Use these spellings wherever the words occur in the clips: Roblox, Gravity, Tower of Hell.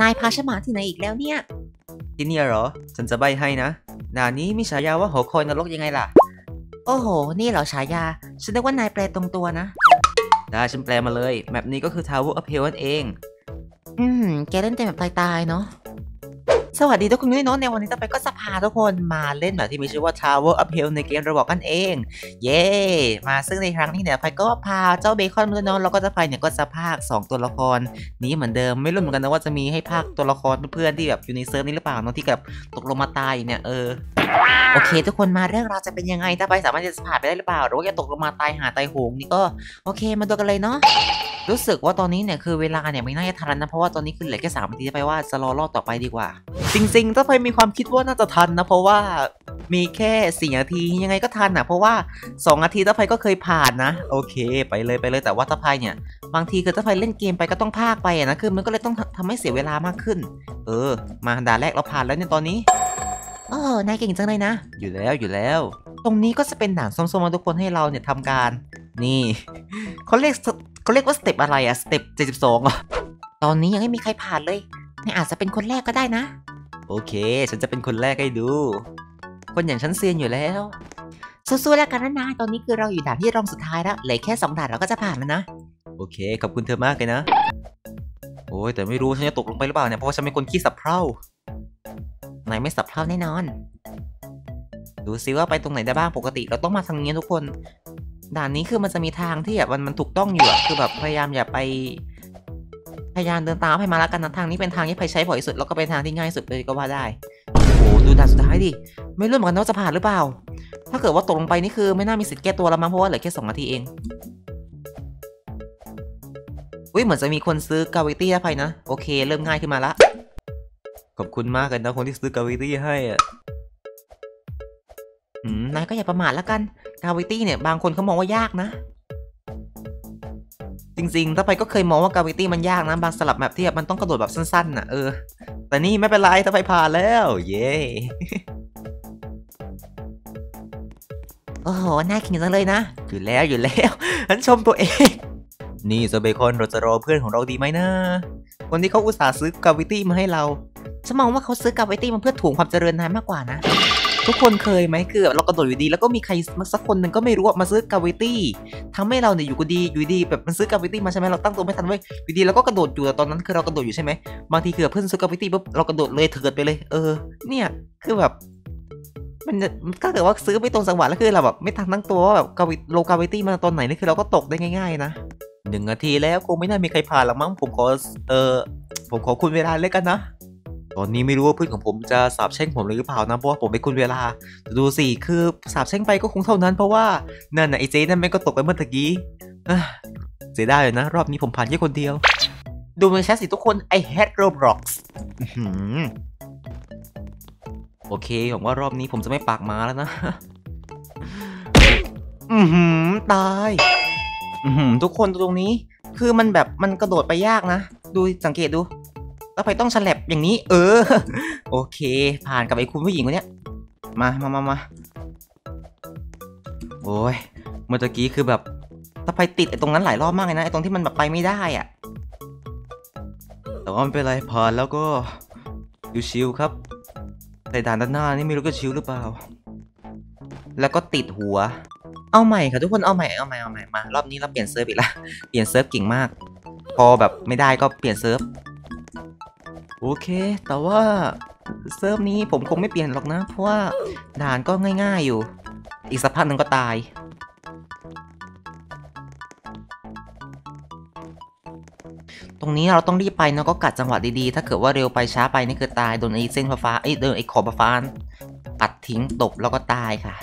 นายพาฉันมาที่ไหนอีกแล้วเนี่ยที่นี่เหรอฉันจะใบ้ให้นะนานี้มีฉายาว่าหอคอยนรกยังไงล่ะโอ้โหนี่เหรอฉายาฉันนึกว่านายแปลตรงตัวนะได้ฉันแปลมาเลยแมปนี้ก็คือ Tower of Hell นั่นเองแกเล่นแต่แบบตายๆเนาะสวัสดีทุกคนด้วยเนาะในวันนี้ต่อไปก็จะพาทุกคนมาเล่นแบบที่มีชื่อว่า Tower of Hell ในเกม Roblox กันเองเย้มาซึ่งในครั้งนี้เนี่ยไพก็พาเจ้าเบคอนมาด้วยเนาะแล้วก็จะไพเนี่ยก็จะพาก2ตัวละครนี้เหมือนเดิมไม่รู้เหมือนกันนะว่าจะมีให้พากตัวละครเพื่อนๆที่แบบอยู่ในเซิร์ฟนี้หรือเปล่าเนาะที่แบบตกลงมาตายเนี่ยโอเคทุกคนมาเรื่องราวจะเป็นยังไงถ้าไปสามารถจะผ่านไปได้หรือเปล่าหรือว่าจะตกลงมาตายหาตายโหงนี่ก็โอเคมาดูกันเลยเนาะรู้สึกว่าตอนนี้เนี่ยคือเวลาเนี่ยไม่น่าจะทันนะเพราะว่าตอนนี้คือเหลือแค่3 นาทีไปว่าจะรอรอบต่อไปดีกว่าจริงๆถ้าไปมีความคิดว่าน่าจะทันนะเพราะว่ามีแค่4 นาทียังไงก็ทันนะเพราะว่า2 นาทีถ้าไปก็เคยผ่านนะโอเคไปเลยแต่ว่าถ้าไปเนี่ยบางทีคือถ้าไปเล่นเกมไปก็ต้องพากไปนะคือมันก็เลยต้องทำให้เสียเวลามากขึ้นมาด่านแรกเราผ่านแล้วเนี่ยตอนนี้นายเก่งจังเลยนะอยู่แล้วตรงนี้ก็จะเป็นด่านส้มๆมาทุกคนให้เราเนี่ยทำการนี่เขาเรียกว่าสเต็ปอะไรอะสเต็ป72อะตอนนี้ยังไม่มีใครผ่านเลยนายอาจจะเป็นคนแรกก็ได้นะโอเคฉันจะเป็นคนแรกให้ดูคนอย่างฉันเซียนอยู่แล้วสู้ๆแล้วกันนะนายตอนนี้คือเราอยู่ด่านที่รองสุดท้ายแล้วเหลือแค่2 ด่านเราก็จะผ่านแล้วนะโอเคขอบคุณเธอมากเลยนะโอ้ยแต่ไม่รู้ฉันจะตกลงไปหรือเปล่าเนี่ยเพราะว่าฉันเป็นคนขี้สับเพร่านายไม่สับเท่าแน่นอนดูซิว่าไปตรงไหนได้บ้างปกติเราต้องมาทางนี้ทุกคนด่านนี้คือมันจะมีทางที่แบบมันถูกต้องอยู่คือแบบพยายามอย่าไปพยายามเดินตามให้มาละกันนะทางนี้เป็นทางที่ไปใช้บ่อยสุดแล้วก็เป็นทางที่ง่ายสุดเลยก็ว่าได้โอ้ดูด่านสุดท้ายดิไม่รู้เหมือนกันว่าจะผ่านหรือเปล่าถ้าเกิดว่าตกลงไปนี่คือไม่น่ามีสิทธิ์แก้ตัวแล้วมั้งเพราะว่าเหลือแค่2 นาทีเองอุ้ยเหมือนจะมีคนซื้อ Gravity ไปนะโอเคเริ่มง่ายขึ้นมาละขอบคุณมากเลยนะคนที่ซื้อ Gravity ให้นายก็อย่าประมาทละกัน Gravity เนี่ยบางคนเขามองว่ายากนะจริงๆถ้าไปก็เคยมองว่า Gravity มันยากนะบางสลับแบบที่มันต้องกระโดดแบบสั้นๆนะแต่นี่ไม่เป็นไรถ้าไปผ่านแล้วเย้ โอ้โหน่ากินจังเลยนะอยู่แล้วฉันชมตัวเองนี่เจ้าเบคอนเราจะรอเพื่อนของเราดีไหมนะคนที่เขาอุตส่าห์ซื้อ Gravity มาให้เราฉันมองว่าเขาซื้อ Gravity มาเพื่อถ่วงความเจริญนายมากกว่านะทุกคนเคยไหมคือเรากระโดดอยู่ดีแล้วก็มีใครสักคนหนึ่งก็ไม่รู้ว่ามาซื้อ Gravity ทำให้เราเนี่ยอยู่ดีแบบมันซื้อ Gravity มาใช่ไหมเราตั้งตัวไม่ทันเว้ยอยู่ดีแล้วก็กระโดดอยู่แต่ตอนนั้นคือเรากระโดดอยู่ใช่ไหมบางทีคือเพื่อนซื้อ Gravity ปุ๊บเรากระโดดเลยเถิดไปเลยเนี่ยคือแบบมันถ้าเกิดว่าซื้อไม่ตรงจังหวะแล้วคือเราแบบไม่ทันตั้งตัวว่าแบบโล Gravity มาตอนไหนนี่คือเราก็ตกได้ง่ายๆนะ1 นาทีแล้วคงไม่น่ามีใครผ่านหรอกมั้งผมขอคุณเวลาเลยกันนะตอนนี้ไม่รู้ว่าเพื่อนของผมจะสาบแช่งผมหรือเปล่านะเพราะว่าผมเป็นคนเวลาดูสิคือสาบแช่งไปก็คงเท่านั้นเพราะว่านั่นน่ะไอเจนั่นแม่งก็ตกไปเมื่อตะกี้เสียดายเลยนะรอบนี้ผมผ่านแค่คนเดียวดูมือแชทสิทุกคนI hate Roblox โอเคผมว่ารอบนี้ผมจะไม่ปากมาแล้วนะตายทุกคนตรงนี้คือมันแบบมันกระโดดไปยากนะดูสังเกตดูแล้วไปต้องฉลับอย่างนี้โอเคผ่านกับไอ้คุณผู้หญิงคนนี้มาโอ้ยเมื่อกี้คือแบบถ้าไปติดไอ้ตรงนั้นหลายรอบมากเลยนะไอ้ตรงที่มันแบบไปไม่ได้อ่ะแต่ว่ามันเป็นไรผ่านแล้วก็อยู่ชิลครับแต่ด่านด้านหน้านี่ไม่รู้ก็ชิลหรือเปล่าแล้วก็ติดหัวเอาใหม่ค่ะทุกคนเอาใหม่มารอบนี้เราเปลี่ยนเซิร์ฟอีกละเปลี่ยนเซิร์ฟเก่งมากพอแบบไม่ได้ก็เปลี่ยนเซิร์ฟโอเคแต่ว่าเซิร์ฟนี้ผมคงไม่เปลี่ยนหรอกนะเพราะว่าด่านก็ง่ายๆอยู่อีกสักพักหนึ่งก็ตายตรงนี้เราต้องรีบไปนะก็กัดจังหวะดีๆถ้าเกิดว่าเร็วไปช้าไปนี่คือตายโดนไอ้เส้นฟ้าโดนไอ้ขอบฟ้าอัดทิ้งตบแล้วก็ตายค่ะ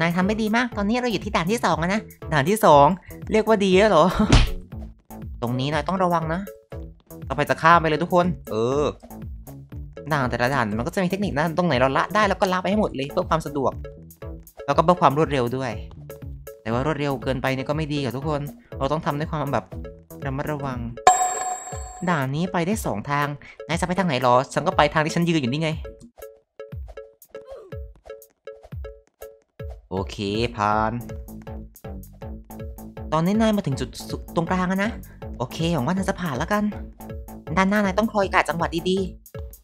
นายทำได้ดีมากตอนนี้เราอยู่ที่ด่านที่2นะด่านที่2เรียกว่าดีแล้วเหรอตรงนี้นายต้องระวังนะเราไปจะข้ามไปเลยทุกคนด่านแต่ละด่านมันก็จะมีเทคนิคนะตรงไหนเราละได้แล้วก็ละไปให้หมดเลยเพื่อความสะดวกแล้วก็เพื่อความรวดเร็วด้วยแต่ว่ารวดเร็วเกินไปเนี่ยก็ไม่ดีกับทุกคนเราต้องทำด้วยความแบบระมัดระวังด่านนี้ไปได้2 ทางนายจะไปทางไหนหรอฉันก็ไปทางที่ฉันยืนอยู่นี่ไงโอเคผ่าน ตอนนี้นายมาถึงจุดตรงกลางนะโอเคหวังว่านายจะผ่านแล้วกันด้านหน้านายต้องคอยกะจังหวะดี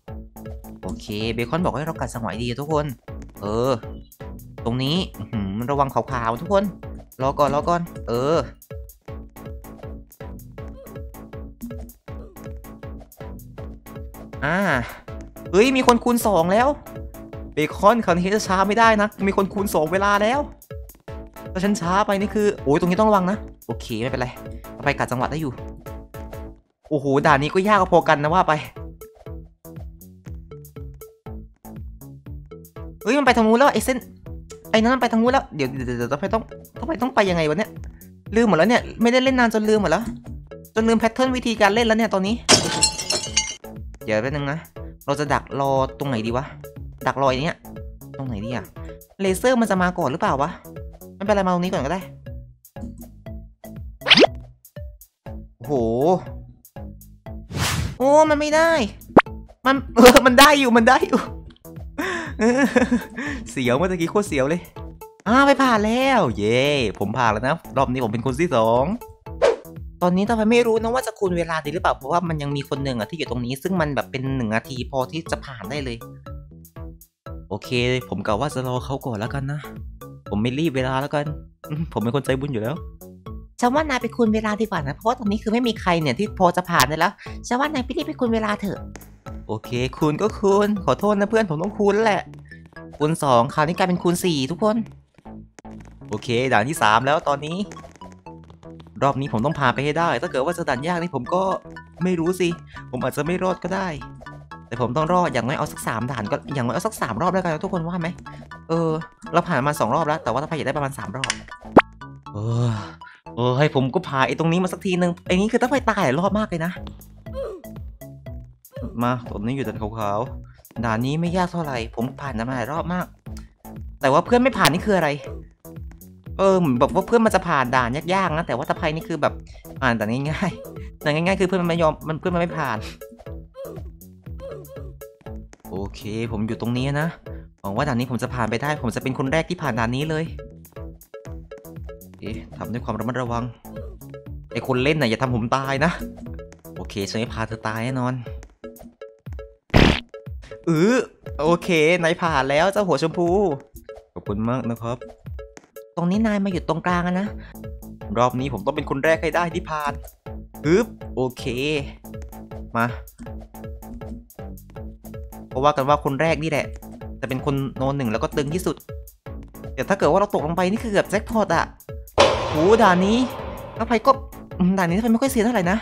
ๆโอเคเบคอนบอกให้เรากะจังหวะดีทุกคนตรงนี้มันระวังขาวๆทุกคนรอก่อนเฮ้ยมีคนคูณ2แล้วเบคอนคราวนี้จะช้าไม่ได้นะมีคนคูณ2เวลาแล้วถ้าฉันช้าไปนี่คือโอ้ยตรงนี้ต้องระวังนะโอเคไม่เป็นไรไปกัดจังหวะได้อยู่โอ้โหด่านนี้ก็ยากพอกันนะว่าไปเฮ้ยมันไปทางนู้นแล้วไอ้เส้นไอ้นั้นมันไปทางนู้นแล้วเดี๋ยวต้องไปยังไงวะเนี่ยลืมหมดแล้วเนี่ยไม่ได้เล่นนานจนลืมหมดแล้วจนลืมแพทเทิร์นวิธีการเล่นแล้วเนี่ยตอนนี้เดี๋ยวแป๊บนึงนะเราจะดักรอตรงไหนดีวะดักรออย่างเงี้ยตรงไหนดีอะเลเซอร์มันจะมาก่อนหรือเปล่าวะไม่เป็นไรมาตรงนี้ก่อนก็ได้โอ้โหโอ้มันไม่ได้มันมันได้อยู่เสียวเมื่อกี้โคตรเสียวเลยไปผ่านแล้วเย่ผมผ่านแล้วนะรอบนี้ผมเป็นคนที่2ตอนนี้ทำไมไม่รู้นะว่าจะคูณเวลาดีหรือเปล่าเพราะว่ามันยังมีคนหนึ่งที่อยู่ตรงนี้ซึ่งมันแบบเป็น1นาทีพอที่จะผ่านได้เลยโอเคผมกะว่าจะรอเขาก่อนแล้วกันนะผมไม่รีบเวลาแล้วกันผมเป็นคนใจบุญอยู่แล้วฉันว่านายไปคูณเวลาดีกว่านะเพราะว่าตอนนี้คือไม่มีใครเนี่ยที่พอจะผ่านได้แล้วฉันว่านายรีบไปคูณเวลาเถอะโอเคคูณก็คูณขอโทษนะเพื่อนผมต้องคูณแหละคูณ2คราวนี้กลายเป็นคูณ4ทุกคนโอเคด่านที่3แล้วตอนนี้รอบนี้ผมต้องพาไปให้ได้ถ้าเกิดว่าจะดันยากนี่ผมก็ไม่รู้สิผมอาจจะไม่รอดก็ได้แต่ผมต้องรอดอย่างน้อยเอาสัก3ด่านก็อย่างน้อยเอาสัก3รอบแล้วกันทุกคนว่าไหมเราผ่านมา2รอบแล้วแต่ว่าถ้าผ่านได้ประมาณ3รอบให้ผมก็ผ่านไอ้ตรงนี้มาสักทีนึงไอ้นี้คือถ้าผ่านตายรอบมากเลยนะมาตรงนี้อยู่ด่านขาวๆด่านนี้ไม่ยากเท่าไหร่ผมผ่านมาหลายรอบมากแต่ว่าเพื่อนไม่ผ่านนี่คืออะไรเหมือนแบบว่าเพื่อนมันจะผ่านด่านยากๆนะแต่ว่าตะไพนี่คือแบบผ่านแต่ง่ายๆแต่ง่ายๆคือเพื่อนมันไม่ยอมเพื่อนมันไม่ผ่านโอเคผมอยู่ตรงนี้นะหวังว่าด่านนี้ผมจะผ่านไปได้ผมจะเป็นคนแรกที่ผ่านด่านนี้เลยทำด้วยความระมัดระวังไอคนเล่นน่ะอย่าทำผมตายนะโอเคฉันไม่พาเธอตายแน่นอนโอเคนายผ่านแล้วเจ้าหัวชมพูขอบคุณมากนะครับตรงนี้นายมาอยู่ตรงกลางนะรอบนี้ผมต้องเป็นคนแรกให้ได้ที่ผ่านโอเคมาเพราะว่ากันว่าคนแรกนี่แหละจะเป็นคนโนหนึ่งแล้วก็ตึงที่สุดเดี๋ยวถ้าเกิดว่าเราตกลงไปนี่คือแบบแจ็คพอตอ่ะโหด่านนี้แล้วไปก็ด่านนี้ทำไมไม่ค่อยเสียเท่าไหร่นะ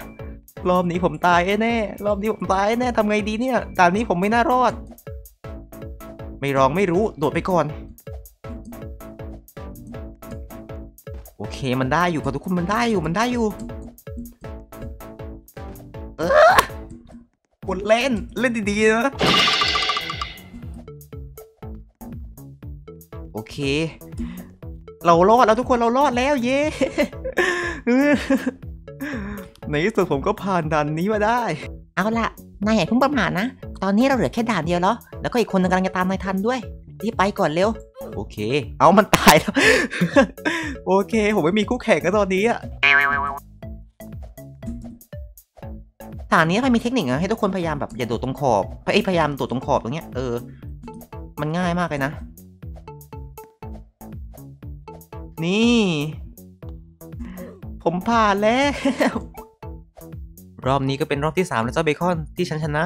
รอบนี้ผมตายแน่รอบนี้ผมตายแน่ทำไงดีเนี่ยด่านนี้ผมไม่น่ารอดไม่ลองไม่รู้โดดไปก่อนโอเคมันได้อยู่กับทุกคนมันได้อยู่คนเล่นดีๆนะโอเคเรารอดแล้วทุกคนเรารอดแล้วเย้ ในที่สุดผมก็ผ่านด่านนี้มาได้เอาล่ะนายอย่าเพิ่งประมาทนะตอนนี้เราเหลือแค่ด่านเดียวแล้วก็อีกคนกำลังจะตามนายทันด้วยรีบไปก่อนเร็วโอเคเอามันตายแล้วโอเคผมไม่มีคู่แข่งกันตอนนี้อะฐานนี้ใครมีเทคนิคนะให้ทุกคนพยายามแบบอย่าโดดตรงขอบพยายามโดดตรงขอบตรงเนี้ยมันง่ายมากเลยนะนี่ผมผ่านแล้วรอบนี้ก็เป็นรอบที่3แล้วเจ้าเบคอนที่ฉันชนะ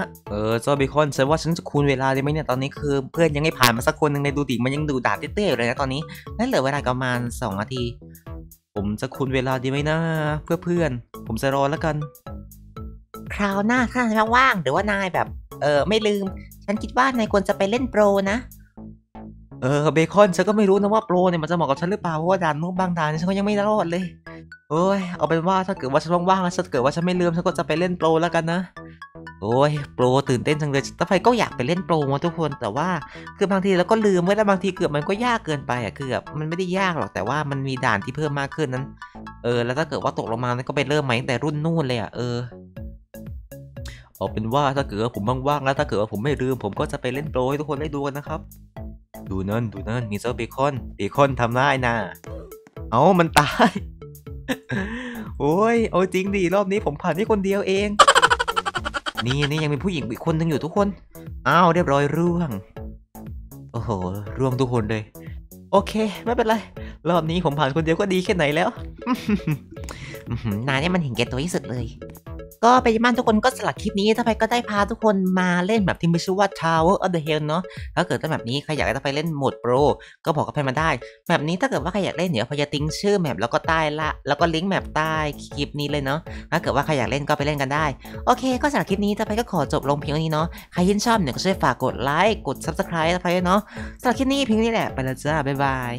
เจ้าเบคอนฉันว่าฉันจะคูณเวลาได้ไหมเนี่ยตอนนี้คือเพื่อนยังไม่ผ่านมาสักคนหนึ่งในดูดิมันยังดูด่าเต้ๆอยู่เลยนะตอนนี้นั่นเหลือเวลาประมาณ2นาทีผมจะคูณเวลาดีไหมนะเพื่อนๆผมจะรอแล้วกันคราวหน้าถ้านายว่างหรือว่านายแบบไม่ลืมฉันคิดว่านายควรจะไปเล่นโปรนะเบคอนฉันก็ไม่รู้นะว่าโปรเนี่ยมันจะเหมาะกับฉันหรือเปล่าเพราะว่าด่านนู้นบางด่านฉันก็ยังไม่รอดเลยโอ้ยเอาเป็นว่าถ้าเกิดว่าฉันว่างๆแล้วถ้าเกิดว่าฉันไม่ลืมฉันก็จะไปเล่นโปรแล้วกันนะโอ้ยโปรตื่นเต้นจังเลยแต่ไฟก็อยากไปเล่นโปรมาทุกคนแต่ว่าคือบางทีเราก็ลืมไว้แล้วบางทีเกือบมันก็ยากเกินไปเกือบมันไม่ได้ยากหรอกแต่ว่ามันมีด่านที่เพิ่มมากขึ้นนั้นแล้วถ้าเกิดว่าตกลงมาก็ไปเริ่มใหม่ตั้งแต่รุ่นนู่นเลยเอาเป็นว่าถ้าเกิดว่าผมว่างๆแล้วถ้าเกิดว่าผมไม่ลืมผมก็จะไปเล่นโปรให้ทุกคนได้ดูกันนะครับดูนั่นมีเจ้าเบคอนทำได้นะเอามันตาย โอ้ยโอ้จริงดิรอบนี้ผมผ่านที่คนเดียวเองนี่ยังมีผู้หญิงอีกคนนึงอยู่ทุกคนอ้าวเรียบร้อยร่วงโอ้โหร่วงทุกคนเลยโอเคไม่เป็นไรรอบนี้ผมผ่านคนเดียวก็ดีแค่ไหนแล้ว นายเนี่ยมันเห็นแก่ตัวที่สุดเลยก็ไปบ้านทุกคนก็สลักคลิปนี้ถ้าไปก็ได้พาทุกคนมาเล่นแบบที่มีชื่อว่า Tower of the Hell เนาะถ้าเกิดตั้งแบบนี้ใครอยากจะไปเล่นโหมดโปรก็บอกกับเพื่อนมาได้แบบนี้ถ้าเกิดว่าใครอยากเล่นเดี๋ยวพยายามติ้งชื่อแมปแล้วก็ใต้ละแล้วก็ลิงก์แมปใต้คลิปนี้เลยเนาะถ้าเกิดว่าใครอยากเล่นก็ไปเล่นกันได้โอเคก็สลักคลิปนี้ถ้าไปก็ขอจบลงเพียงเท่านี้เนาะใครยินชอบเนี่ยก็ช่วยฝากกดไลค์กด Subscribe ถ้าไปเนาะสลักคลิปนี้เพียงนี้แหละไปแล้วจ้าบ๊ายบาย